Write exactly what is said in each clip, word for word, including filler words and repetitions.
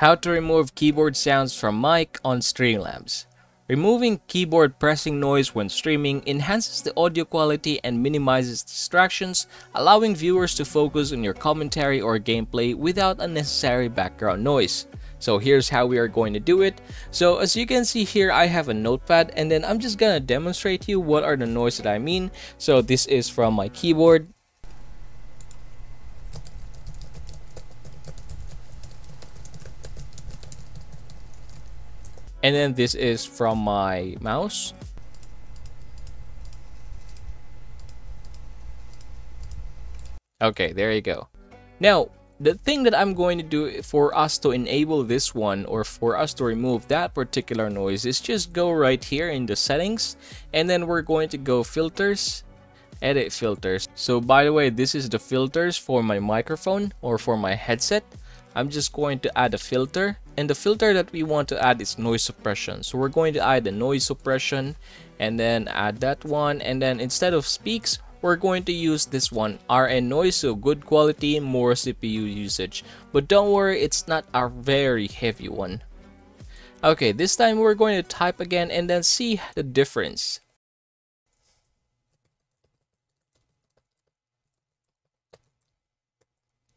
How to remove keyboard sounds from mic on Streamlabs. Removing keyboard pressing noise when streaming enhances the audio quality and minimizes distractions, allowing viewers to focus on your commentary or gameplay without unnecessary background noise. So here's how we are going to do it. So as you can see here, I have a notepad, and then I'm just gonna demonstrate to you what are the noise that I mean. So this is from my keyboard. And then this is from my mouse. Okay, there you go. Now, the thing that I'm going to do for us to enable this one, or for us to remove that particular noise, is just go right here in the settings, and then we're going to go filters, edit filters. So by the way, this is the filters for my microphone or for my headset. I'm just going to add a filter, and the filter that we want to add is noise suppression. So we're going to add the noise suppression and then add that one, and then instead of speaks, we're going to use this one, R N noise, so good quality, more C P U usage. But don't worry, it's not a very heavy one. Okay, this time we're going to type again and then see the difference.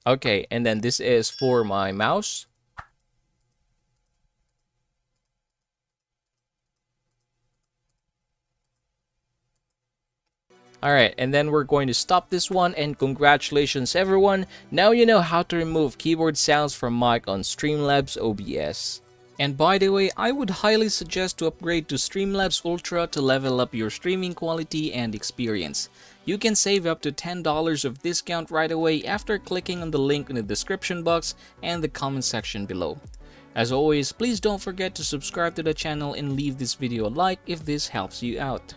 Okay, and then this is for my mouse. Alright, and then we're going to stop this one, and congratulations everyone! Now you know how to remove keyboard sounds from mic on Streamlabs O B S. And by the way, I would highly suggest to upgrade to Streamlabs Ultra to level up your streaming quality and experience. You can save up to ten dollars of discount right away after clicking on the link in the description box and the comment section below. As always, please don't forget to subscribe to the channel and leave this video a like if this helps you out.